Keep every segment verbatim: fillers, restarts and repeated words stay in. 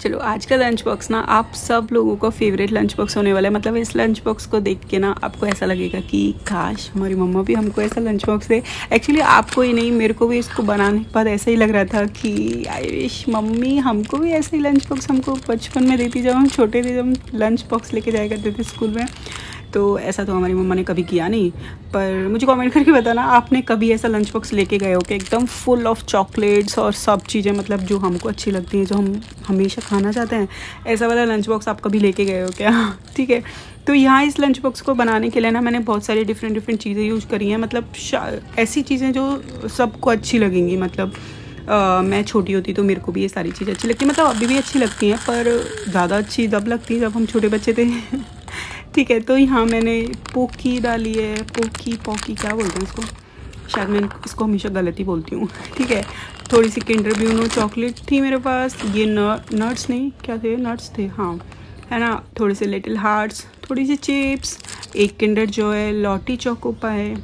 चलो आज का लंच बॉक्स ना आप सब लोगों का फेवरेट लंच बॉक्स होने वाला है। मतलब इस लंच बॉक्स को देख के ना आपको ऐसा लगेगा कि काश हमारी मम्मा भी हमको ऐसा लंच बॉक्स दे। एक्चुअली आपको ही नहीं, मेरे को भी इसको बनाने के बाद ऐसा ही लग रहा था कि आई विश मम्मी हमको भी ऐसा ही लंच बॉक्स हमको बचपन में देती, जब हम छोटे थे, जब हम लंच बॉक्स लेके जाया करते थे स्कूल में। तो ऐसा तो हमारी मम्मा ने कभी किया नहीं, पर मुझे कमेंट करके बताना आपने कभी ऐसा लंच बॉक्स लेके गए हो कि एकदम फुल ऑफ चॉकलेट्स और सब चीज़ें, मतलब जो हमको अच्छी लगती हैं, जो हम हमेशा खाना चाहते हैं, ऐसा वाला लंच बॉक्स आप कभी लेके गए हो क्या? ठीक है, तो यहाँ इस लंच बॉक्स को बनाने के लिए ना मैंने बहुत सारी डिफरेंट डिफरेंट चीज़ें यूज करी हैं। मतलब ऐसी चीज़ें जो सबको अच्छी लगेंगी। मतलब Uh, मैं छोटी होती तो मेरे को भी ये सारी चीज़ें अच्छी लगती, मतलब अभी भी अच्छी लगती हैं, पर ज़्यादा अच्छी तब लगती है जब हम छोटे बच्चे थे। ठीक है, तो यहाँ मैंने पोकी डाली है, पोकी पॉकी क्या बोलते हैं इसको, शायद मैं इसको हमेशा गलत ही बोलती हूँ। ठीक है, थोड़ी सी किंडर ब्यूनो चॉकलेट थी मेरे पास, ये नट्स नहीं क्या थे, नट्स थे हाँ, है ना, थोड़े से लिटिल हार्ट्स, थोड़ी सी चिप्स, एक किंडर जो है लॉटी चोको पाए,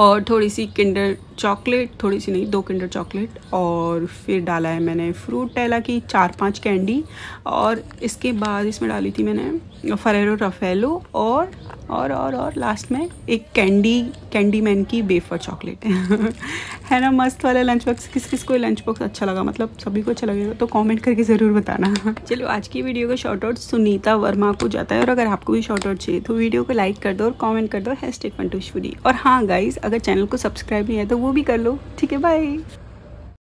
और थोड़ी सी किंडर चॉकलेट, थोड़ी सी नहीं दो किंडर चॉकलेट, और फिर डाला है मैंने फ्रूट टेला की चार पांच कैंडी, और इसके बाद इसमें डाली थी मैंने फरेरो रफेलो, और और और और लास्ट में एक कैंडी कैंडी मैन की बेफर चॉकलेट। है ना मस्त वाला लंच बॉक्स। किस किस को लंच बॉक्स अच्छा लगा, मतलब सभी को अच्छा लगेगा तो कमेंट करके ज़रूर बताना। चलो आज की वीडियो का शॉर्ट आउट सुनीता वर्मा को जाता है, और अगर आपको भी शॉर्ट आउट चाहिए तो वीडियो को लाइक कर दो और कॉमेंट कर दो हैश टैग फंटूश वीडियो। और हाँ गाइज, अगर चैनल को सब्सक्राइब नहीं है तो वो भी कर लो। ठीक है, बाय।